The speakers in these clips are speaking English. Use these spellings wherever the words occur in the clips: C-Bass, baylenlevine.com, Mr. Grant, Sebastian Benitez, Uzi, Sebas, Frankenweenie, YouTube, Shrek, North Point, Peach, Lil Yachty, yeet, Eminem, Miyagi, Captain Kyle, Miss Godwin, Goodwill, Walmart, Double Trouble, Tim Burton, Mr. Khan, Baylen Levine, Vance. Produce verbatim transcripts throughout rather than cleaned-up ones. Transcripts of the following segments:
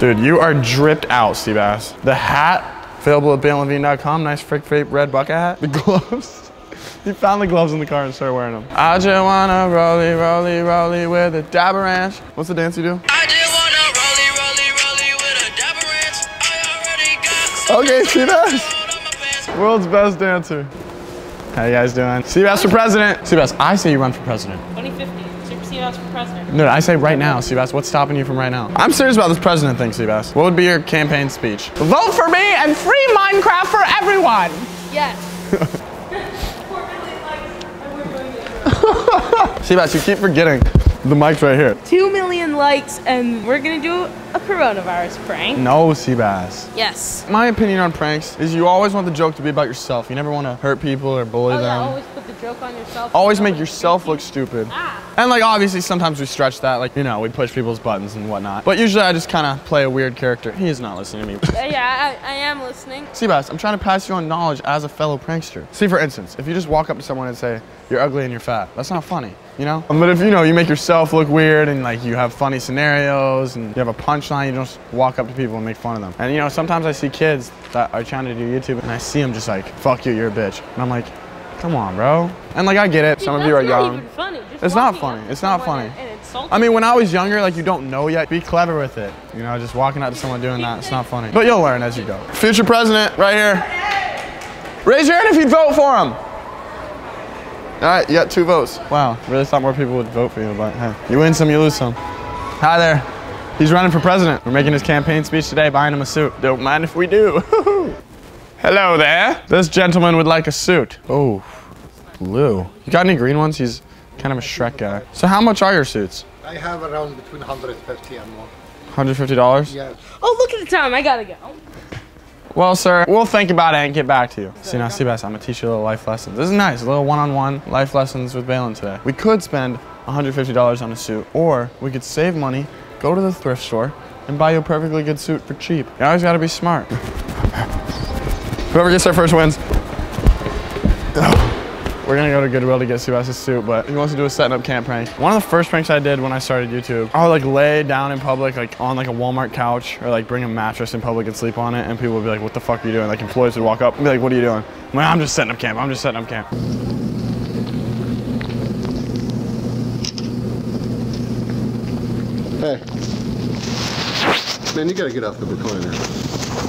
Dude, you are dripped out, C-Bass. The hat, available at baylen levine dot com. Nice frick vape red bucket hat. The gloves. He found the gloves in the car and started wearing them. I just wanna rollie, rollie, rollie with a dab ranch. What's the dance you do? I just wanna rollie, rollie, rollie with a dab ranch. I already got some. Okay, C-Bass. World's best dancer. How you guys doing? C-Bass for president. C-Bass, I say you run for president. twenty fifty, super C-Bass for president. No, I say right now, C-Bass. What's stopping you from right now? I'm serious about this president thing, C-Bass. What would be your campaign speech? Vote for me and free Minecraft for everyone. Yes. C-Bass, you keep forgetting. The mic's right here. Two million likes and we're gonna do a coronavirus prank. No, C-Bass. Yes. My opinion on pranks is you always want the joke to be about yourself. You never wanna hurt people or bully oh, them. Yeah, always put the joke on yourself. Always make yourself look stupid. Ah. And like obviously sometimes we stretch that, like, you know, we push people's buttons and whatnot. But usually I just kinda play a weird character. He is not listening to me. uh, yeah, I, I am listening. C-Bass, I'm trying to pass you on knowledge as a fellow prankster. See, for instance, if you just walk up to someone and say, you're ugly and you're fat, that's not funny. You know? But if you know, you make yourself look weird and like you have funny scenarios and you have a punchline, you just walk up to people and make fun of them. And you know, sometimes I see kids that are trying to do YouTube and I see them just like, fuck you, you're a bitch. And I'm like, come on, bro. And like, I get it. Dude, some of you are young. It's not even funny. It's not funny. It's not funny. I mean, when I was younger, like you don't know yet, be clever with it. You know, just walking up to someone doing that, it's not funny. But you'll learn as you go. Future president right here. Raise your hand if you'd vote for him. All right, you got two votes. Wow, really thought more people would vote for you, but hey. You win some, you lose some. Hi there. He's running for president. We're making his campaign speech today, buying him a suit. Don't mind if we do. Hello there. This gentleman would like a suit. Oh, blue. You got any green ones? He's kind of a Shrek guy. So how much are your suits? I have around between one hundred fifty dollars and more. one hundred fifty dollars? Yeah. Oh, look at the time. I gotta go. Well, sir, we'll think about it and get back to you. See, now, C-Bass, I'm gonna teach you a little life lessons. This is nice, a little one-on-one life lessons with Baylen today. We could spend one hundred fifty dollars on a suit, or we could save money, go to the thrift store, and buy you a perfectly good suit for cheap. You always gotta be smart. Whoever gets their first wins. We're gonna go to Goodwill to get C-Bass's suit, but he wants to do a setting up camp prank. One of the first pranks I did when I started YouTube, I would like lay down in public, like on like a Walmart couch, or like bring a mattress in public and sleep on it, and people would be like, what the fuck are you doing? Like employees would walk up and be like, what are you doing? I'm like, I'm just setting up camp, I'm just setting up camp. Hey, man, you gotta get off the recliner.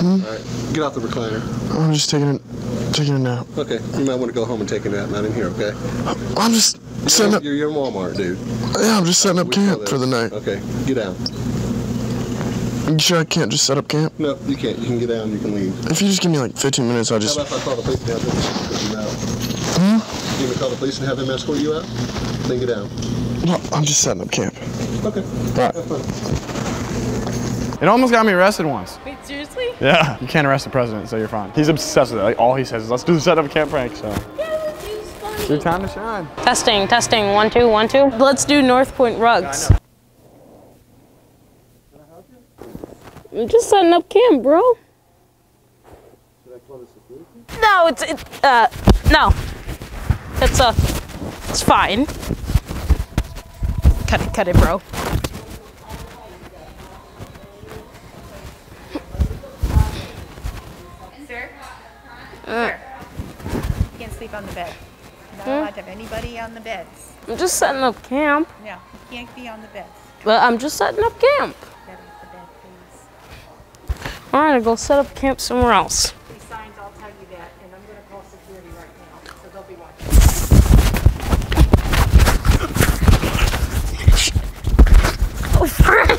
Hmm? All right, get off the recliner. I'm just taking it. Taking a nap. Okay, you might want to go home and take a nap, not in here, okay? I'm just setting up. You're, you're in Walmart, dude. Yeah, I'm just setting up camp for the night. Okay, get down. You sure I can't just set up camp? No, you can't. You can get down, you can leave. If you just give me like fifteen minutes, I'll just... How about if I call the police and have them escort you out? Hmm? You want to call the police and have them escort you out? Then get down. No, I'm just setting up camp. Okay. All right. Have fun. It almost got me arrested once. Wait, seriously? Yeah. You can't arrest the president, so you're fine. He's obsessed with it. Like, all he says is, let's do the setup camp prank, so. Yeah, let's use funny. Your time to shine. Testing, testing. One, two, one, two. Let's do North Point rugs. Yeah, can I help you? I'm just setting up camp, bro. Should I call the security? No, it's, it's, uh, no. It's, uh, it's fine. Cut it, cut it, bro. Uh. You can't sleep on the bed. You're not mm. allowed to have anybody on the beds. I'm just setting up camp. No, you can't be on the beds. Well, I'm just setting up camp. Get off the bed, please. All right, I'll go set up camp somewhere else. These signs, I'll tell you that, and I'm going to call security right now, so they'll be watching. Oh, frick!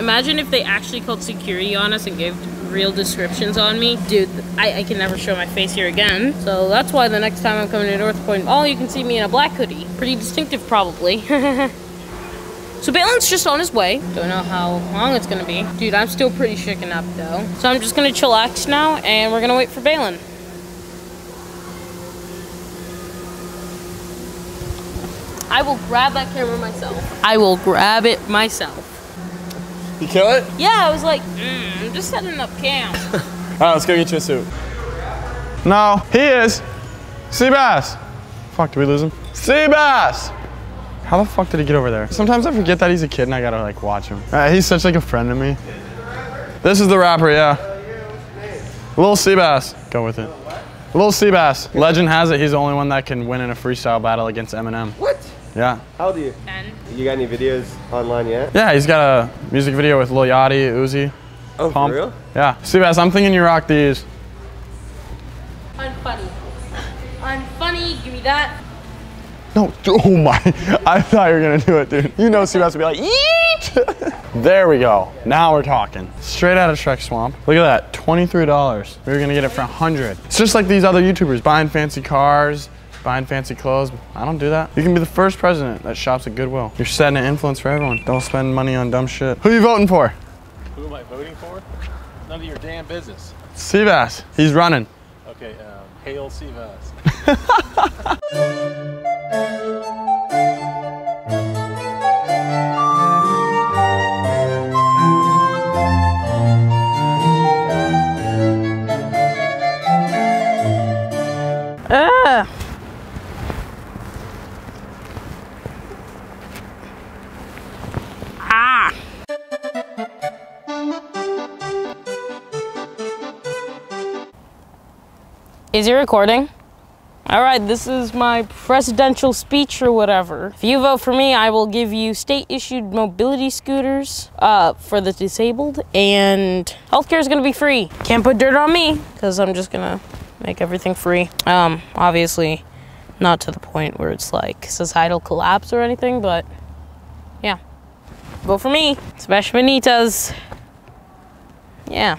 Imagine if they actually called security on us and gave real descriptions on me. Dude, I, I can never show my face here again. So that's why the next time I'm coming to North Point, all you can see me in a black hoodie. Pretty distinctive, probably. So Baylen's just on his way. Don't know how long it's gonna be. Dude, I'm still pretty shaken up though. So I'm just gonna chillax now and we're gonna wait for Baylen. I will grab that camera myself. I will grab it myself. You kill it? Yeah, I was like, mm, I'm just setting up camp. All right, let's go get you a suit. No, he is. C-Bass. Fuck, did we lose him? C-Bass. How the fuck did he get over there? Sometimes I forget that he's a kid and I gotta like watch him. Uh, he's such like a friend to me. This is the rapper, yeah. Lil C-Bass. Go with it. Lil C-Bass. Legend has it, he's the only one that can win in a freestyle battle against Eminem. What? Yeah. How old are you? ten. You got any videos online yet? Yeah, he's got a music video with Lil Yachty, Uzi. Oh, Pump. For real? Yeah. C-Bass, I'm thinking you rock these. Unfunny. Unfunny, give me that. No, oh my. I thought you were gonna do it, dude. You know C-Bass would be like, yeet! There we go. Now we're talking. Straight out of Shrek Swamp. Look at that, twenty-three dollars. We were gonna get it for a hundred. It's just like these other YouTubers, buying fancy cars, buying fancy clothes. I don't do that. You can be the first president that shops at Goodwill. You're setting an influence for everyone. Don't spend money on dumb shit. Who are you voting for? Who am I voting for? None of your damn business. C-Bass. He's running. Okay, um, hail C-Bass. Uh. Ah. Is he recording? All right, this is my presidential speech or whatever. If you vote for me, I will give you state-issued mobility scooters uh, for the disabled, and healthcare is gonna be free. Can't put dirt on me, because I'm just gonna make everything free. Um, obviously, not to the point where it's like societal collapse or anything, but yeah. Vote for me, Sebastian Benitez. Yeah.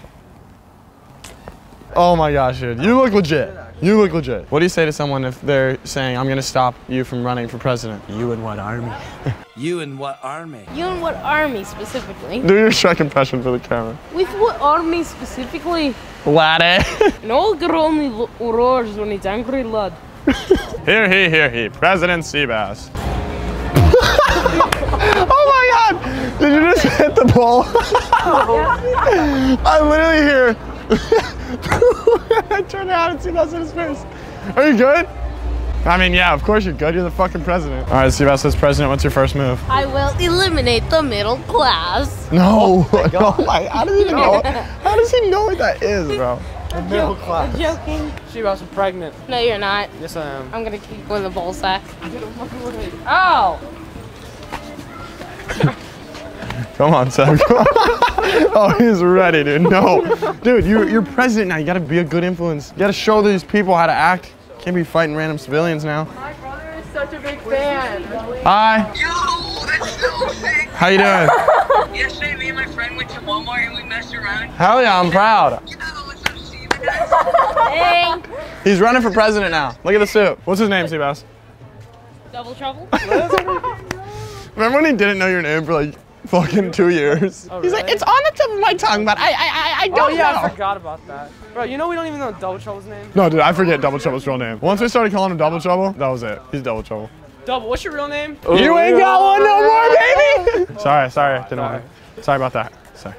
Oh my gosh, dude, you look legit. You look legit. What do you say to someone if they're saying, I'm gonna stop you from running for president? You and what army? You and what army? You and what army specifically? Do your Shrek impression for the camera. With what army specifically? Laddie. An old girl only roars when he's angry, lad. Here he, here he, President Seabass. Oh my god! Did you just hit the ball? I literally hear. I turned around and C-Bass in his face. Are you good? I mean, yeah, of course you're good. You're the fucking president. All right, C-Bass says president. What's your first move? I will eliminate the middle class. No, oh my no, like, how does he even know? How does he know what that is, bro? The middle class. I'm joking. C-Bass, I'm pregnant. No, you're not. Yes, I am. I'm gonna keep going to the ball sack. Oh. Come on, Seb. Come on. Oh, he's ready, dude. No. Dude, you're, you're president now. You gotta be a good influence. You gotta show these people how to act. Can't be fighting random civilians now. My brother is such a big fan. Hi. Yo, that's so sick. How you doing? Yesterday, me and my friend went to Walmart and we messed around. Hell yeah, I'm proud. Yo, what's up, C-Bass? Hey. He's running for president now. Look at the suit. What's his name, C-Bass? Double Trouble. Remember when he didn't know your name for like fucking two years. Oh, he's really? Like, it's on the tip of my tongue, but I, I, I don't know. Oh yeah, know. I forgot about that. Bro, you know we don't even know Double Trouble's name? No, dude, I forget Double Trouble's real name. Once we started calling him Double Trouble, that was it. He's Double Trouble. Double, what's your real name? Ooh. You ain't got one no more, baby! Sorry, sorry, didn't want to. Sorry about that, sorry.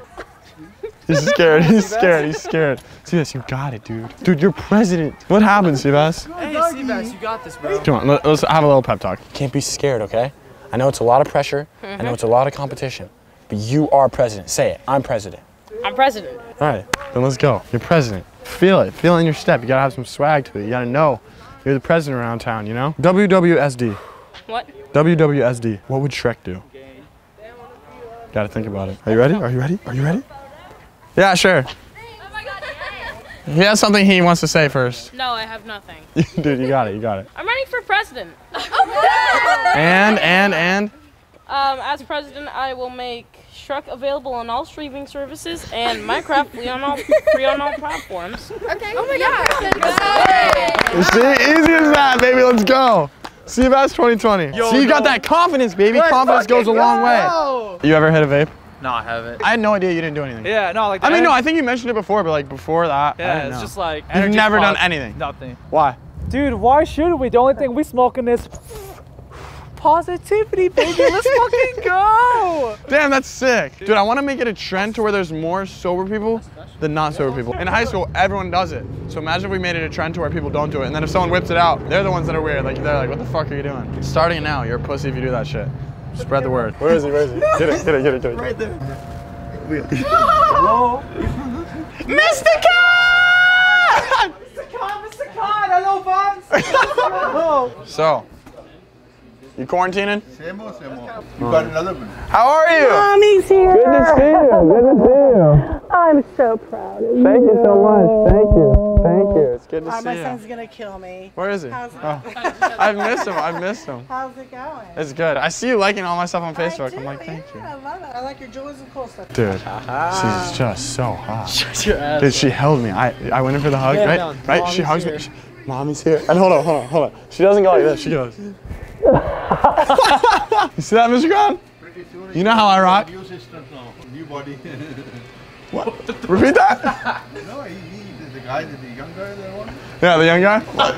He's scared, he's scared, he's scared. C-Bass, you got it, dude. Dude, you're president. What happened, C-Bass? Hey, C-Bass, you got this, bro. Come on, let's have a little pep talk. You can't be scared, okay? I know it's a lot of pressure, mm-hmm. I know it's a lot of competition, but you are president. Say it, I'm president. I'm president. All right, then let's go. You're president. Feel it, feel it in your step. You gotta have some swag to it. You gotta know you're the president around town, you know? W W S D. What? W W S D. What would Shrek do? Gotta think about it. Are you ready? Are you ready? Are you ready? Yeah, sure. He has something he wants to say first. No, I have nothing. Dude, you got it, you got it. I'm running for president. Okay. And, and, and? Um, as president, I will make Shrek available on all streaming services and Minecraft free on all, free on all platforms. Okay. Oh my god. It's easy as that, baby, let's go. C-Bass twenty twenty. Yo, so you yo. got that confidence, baby. Let's confidence goes a go. long way. You ever hit a vape? No, I haven't. I had no idea you didn't do anything. Yeah, no, like. I mean, no, I think you mentioned it before, but like before that, yeah, I didn't it's know. just like. You've never done anything. Nothing. Why? Dude, why should we? The only thing we smoking is positivity, baby. Let's fucking go. Damn, that's sick. Dude, I want to make it a trend to where there's more sober people than not sober people. In high school, everyone does it. So imagine if we made it a trend to where people don't do it. And then if someone whips it out, they're the ones that are weird. Like, they're like, what the fuck are you doing? Starting now, you're a pussy if you do that shit. Spread the word. Where is he? Where is he? Get it, get it, get it, get it. Right there. Hello? Mister Khan! Mister Khan, Mister Khan, hello, Vance. Hello. So. You quarantining? Same old, same old. You got another one. How are you? Mommy's here. Good to see you. Good to see you. I'm so proud of you. Thank you so much. Thank you. Thank you. It's good to see you. My son's gonna kill me. Where is he? How's it going? Oh. I've missed him. I've missed him. How's it going? It's good. I see you liking all my stuff on Facebook. I do, I'm like, thank yeah, you. I love it. I like your jewels and cool stuff. Dude, ah. She's just so hot. Shut your ass. Dude, she held me. I I went in for the hug, yeah, right? No, right? She hugs here. me. She, Mommy's here. And hold on, hold on, hold on. She doesn't go like this. She goes. You see that, Mister Grant? You know how I rock? New system now, new body. What? Repeat that? No, he, he, the guy, the young guy, the one. Yeah, the young guy? One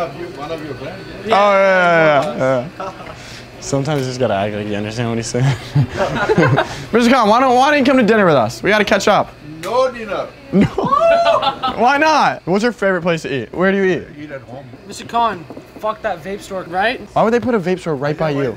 of you, one of your friends. Yeah. Oh, yeah, yeah, yeah. yeah. Sometimes you just gotta act like you understand what he's saying. Mister Khan, why don't, why don't you come to dinner with us? We gotta catch up. No dinner. No? Why not? What's your favorite place to eat? Where do you eat? I eat at home. Mister Khan. Fuck that vape store, right? Why would they put a vape store right by you?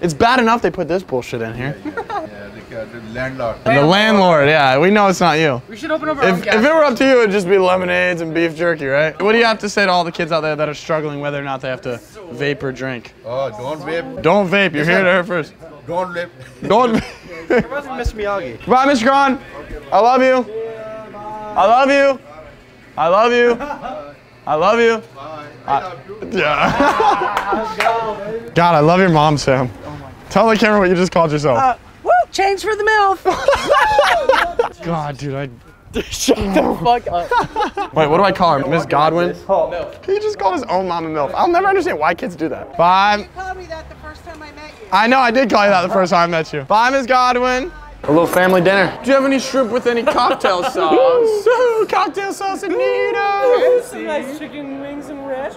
It's bad enough they put this bullshit in here. Yeah, yeah, yeah. The, the landlord. And the landlord, yeah. We know it's not you. We should open up our if, own gas If it were up to you, it'd just be lemonades and beef jerky, right? What do you have to say to all the kids out there that are struggling whether or not they have to vape or drink? Oh, don't vape. Don't vape. You're here to her first. Don't vape. Don't vape. You're about to miss Miyagi. Bye, Mister Khan. I love you. Yeah, bye. I love you. I love you. Bye. I love you. Bye. I love you. Yeah. God, I love your mom, Sam. Oh my. Tell the camera what you just called yourself. Uh, woo, change for the MILF. God, dude, I... Shut the fuck up. Wait, what do I call her? Miss Godwin? He just called his own mom a MILF. I'll never understand why kids do that. Bye. You called me that the first time I met you. I know, I did call you that the first time I met you. Bye, Miss Godwin. A little family dinner. Do you have any shrimp with any cocktail sauce? So, cocktail sauce and Nita. Some nice chicken wings and rashes.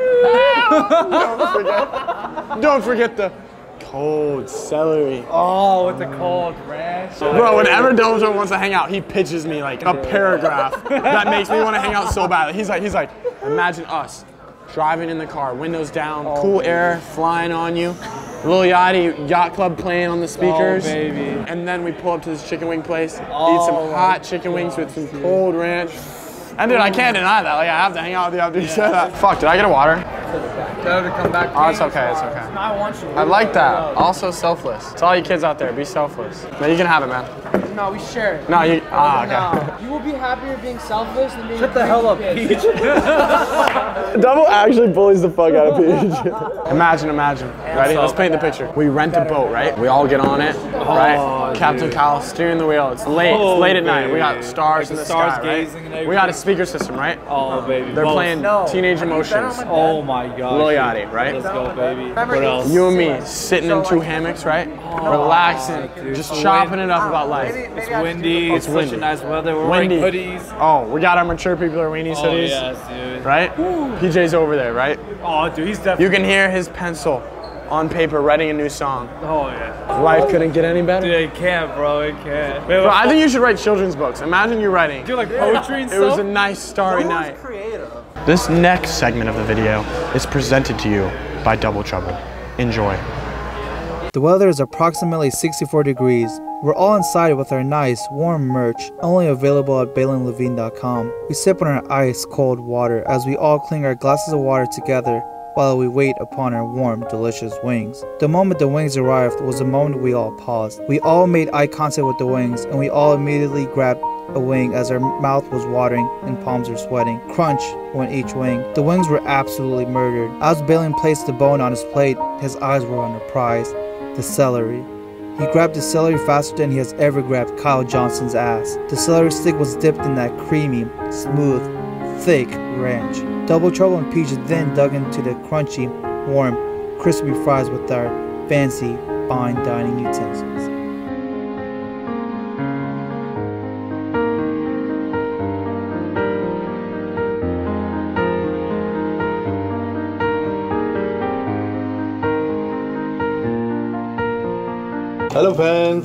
Don't forget. Don't forget the cold celery. Oh, with the cold rash. Bro, whenever Double Trouble wants to hang out, he pitches me like a paragraph that makes me want to hang out so badly. He's like, he's like, imagine us driving in the car, windows down, oh, cool baby. air flying on you. Lil Yachty, Yacht Club playing on the speakers. Oh, baby. And then we pull up to this chicken wing place, oh, eat some hot chicken God, wings with some dude. cold ranch. And dude, I can't deny that. Like, I have to hang out with you after you said that. Fuck, did I get a water? Tell her to come back. Oh, it's okay, it's okay. I want you. I like that. Also selfless. It's all you kids out there, be selfless. No, you can have it, man. No, we share it. No, you, ah, okay. No. You will be happier being selfless than being Shut the hell up, Peach. Double actually bullies the fuck out of Peach. Imagine, imagine. Ready? Let's paint the picture. We rent a boat, right? We all get on it, right? Oh, Captain Kyle steering the wheel. It's late, oh, it's late at baby. night. We got stars like in the, the stars sky, gazing right? And we got a speaker system, right? Oh, baby. They're Both. playing no. Teenage Emotions. Oh, my God. Lil Yachty, right? Let's go, baby. What else? You and me sitting in two hammocks, right? Oh, relaxing, dude. just chopping it up about life. Maybe, maybe it's windy. It's, it's windy. such a nice weather. We're windy. wearing hoodies. Oh, we got our mature people are wearing these oh, hoodies. Yes, dude. Right? Woo. P J's over there, right? Oh, dude, he's definitely. You can hear his pencil on paper writing a new song. Oh, yeah. Life couldn't get any better. Dude, it can't, bro. It can't. Bro, I think you should write children's books. Imagine you writing. Do like poetry and stuff? It was a nice starry Who's night. creative? This next segment of the video is presented to you by Double Trouble. Enjoy. The weather is approximately sixty-four degrees. We're all inside with our nice, warm merch, only available at baylen levine dot com. We sip on our ice-cold water as we all cling our glasses of water together while we wait upon our warm, delicious wings. The moment the wings arrived was the moment we all paused. We all made eye contact with the wings, and we all immediately grabbed a wing as our mouth was watering and palms were sweating. Crunch on each wing. The wings were absolutely murdered. As Baylen placed the bone on his plate, his eyes were on the prize, the celery. He grabbed the celery faster than he has ever grabbed Kyle Johnson's ass. The celery stick was dipped in that creamy, smooth, thick ranch. Double Trouble and Peach then dug into the crunchy, warm, crispy fries with our fancy, fine dining utensils. Hello fans!